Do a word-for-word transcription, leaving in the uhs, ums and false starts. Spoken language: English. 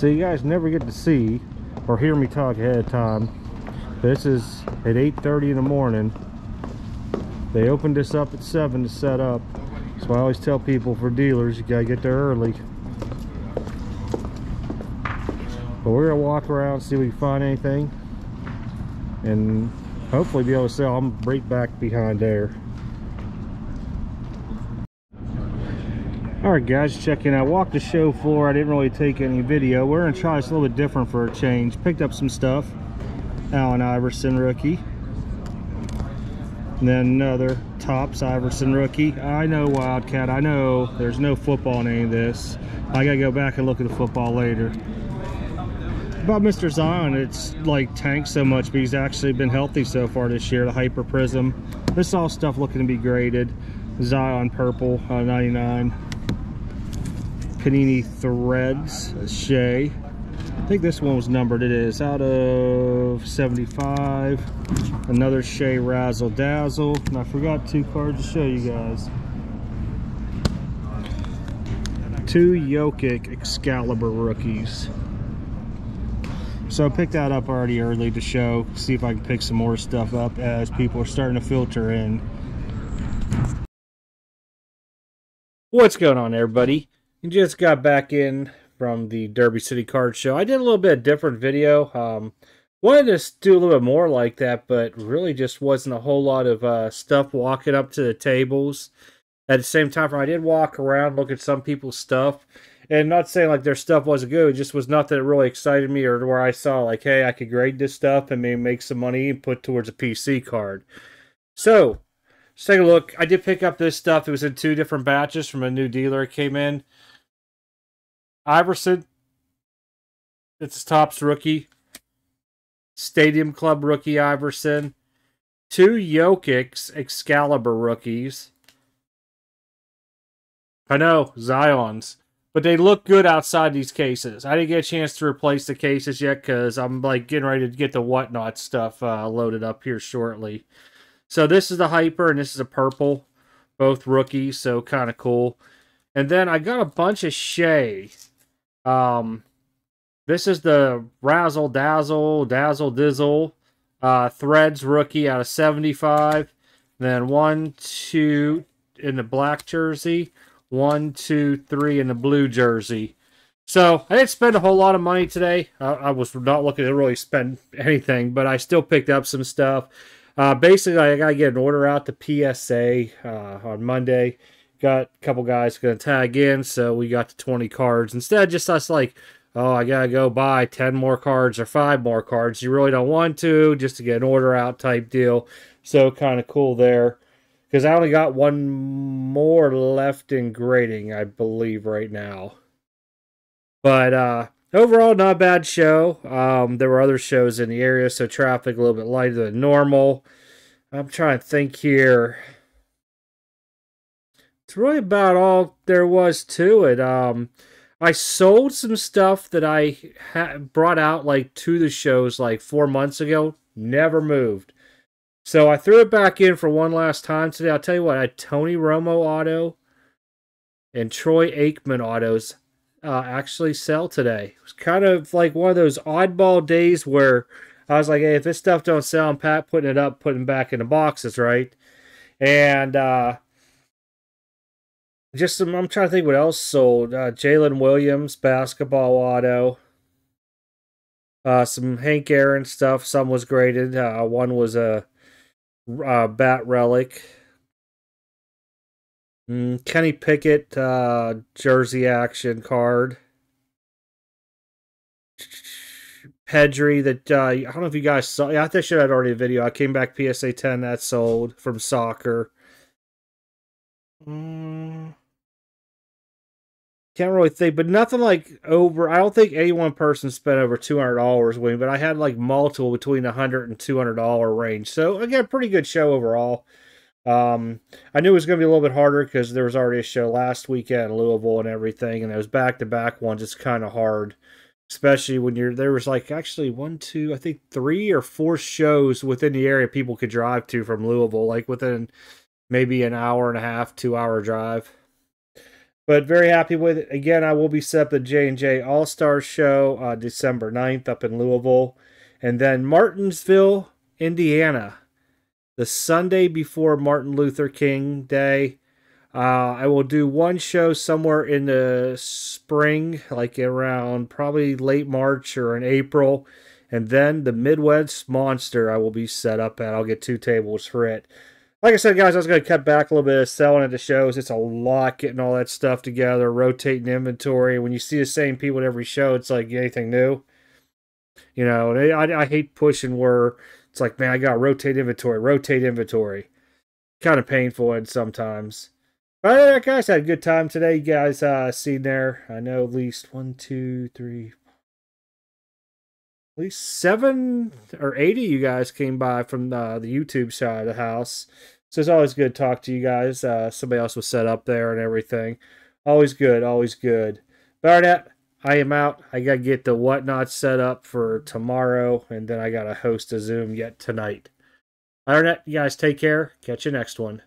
So you guys never get to see or hear me talk ahead of time. This is at eight thirty in the morning. They opened this up at seven to set up. So I always tell people, for dealers, you gotta get there early. But we're gonna walk around, see if we can find anything, and hopefully be able to sell. I'm right back behind there. All right, guys, checking out. I walked the show floor. I didn't really take any video. We're gonna try this a little bit different for a change. Picked up some stuff. Allen Iverson rookie. And then another Topps Iverson rookie. I know, Wildcat, I know there's no football in any of this. I gotta go back and look at the football later. About Mister Zion, it's like tanked so much, but he's actually been healthy so far this year. The Hyper Prism. This is all stuff looking to be graded. Zion purple, uh, ninety-nine. Panini Threads, Shea. I think this one was numbered. It is out of seventy-five. Another Shea Razzle Dazzle. And I forgot two cards to show you guys. Two Jokic Excalibur rookies. So I picked that up already early to show. See if I can pick some more stuff up as people are starting to filter in. What's going on, everybody? You just got back in from the Derby City Card Show. I did a little bit different video. Um, wanted to do a little bit more like that, but really just wasn't a whole lot of uh, stuff walking up to the tables. At the same time, I did walk around, look at some people's stuff, and not saying like their stuff wasn't good. It just was nothing that really excited me or where I saw like, hey, I could grade this stuff and maybe make some money and put towards a P C card. So let's take a look. I did pick up this stuff. It was in two different batches from a new dealer that came in. Iverson, it's Topps rookie. Stadium Club rookie Iverson. Two Jokic Excalibur rookies. I know, Zions. But they look good outside these cases. I didn't get a chance to replace the cases yet because I'm like getting ready to get the WhatNot stuff uh, loaded up here shortly. So this is the Hyper and this is a purple. Both rookies, so kind of cool. And then I got a bunch of Shea. Um, this is the Razzle Dazzle, Dazzle Dizzle, uh, Threads rookie out of seventy-five. And then one, two in the black jersey, one, two, three in the blue jersey. So I didn't spend a whole lot of money today. I, I was not looking to really spend anything, but I still picked up some stuff. Uh, basically, I got to get an order out to P S A uh, on Monday. Got a couple guys going to tag in, so we got the twenty cards. Instead, just us like, oh, I got to go buy ten more cards or five more cards. You really don't want to, just to get an order out type deal. So kind of cool there. Because I only got one more left in grading, I believe, right now. But uh, overall, not a bad show. Um, there were other shows in the area, so traffic a little bit lighter than normal. I'm trying to think here. It's really about all there was to it. Um, I sold some stuff that I ha brought out like to the shows like four months ago. Never moved. So I threw it back in for one last time today. I'll tell you what, I had Tony Romo auto and Troy Aikman autos uh, actually sell today. It was kind of like one of those oddball days where I was like, hey, if this stuff don't sell, I'm Pat putting it up, putting it back in the boxes, right? And uh Just some, I'm trying to think what else sold. Uh, Jalen Williams, basketball auto. Uh, some Hank Aaron stuff. Some was graded. Uh, one was a, a bat relic. Mm, Kenny Pickett, uh, jersey action card. Pedri, that uh, I don't know if you guys saw. Yeah, I think I should have already a video. I came back P S A ten, that sold from soccer. Mm. Can't really think, but nothing like over. I don't think any one person spent over two hundred dollars winning, but I had like multiple between the one hundred and two hundred dollar range. So again, pretty good show overall. Um, I knew it was going to be a little bit harder because there was already a show last weekend in Louisville and everything, and it was back to back ones. It's kind of hard, especially when you're there was like actually one, two, I think three or four shows within the area people could drive to from Louisville, like within maybe an hour and a half, two hour drive. But very happy with it. Again, I will be set up the J and J All-Star Show uh, December ninth up in Louisville. And then Martinsville, Indiana, the Sunday before Martin Luther King Day. Uh, I will do one show somewhere in the spring, like around probably late March or in April. And then the Midwest Monster I will be set up at. I'll get two tables for it. Like I said, guys, I was going to cut back a little bit of selling at the shows. It's a lot getting all that stuff together, rotating inventory. When you see the same people at every show, it's like anything new. You know, I, I hate pushing where it's like, man, I got to rotate inventory, rotate inventory. Kind of painful and sometimes. But anyway, right, guys, I had a good time today. You guys uh, seen there, I know at least one, two, three, at least seven or eighty you guys came by from uh, the YouTube side of the house. So it's always good to talk to you guys. Uh, somebody else was set up there and everything. Always good, always good. But right, I am out. I got to get the WhatNot set up for tomorrow, and then I got to host a Zoom yet tonight. All right, you guys take care. Catch you next one.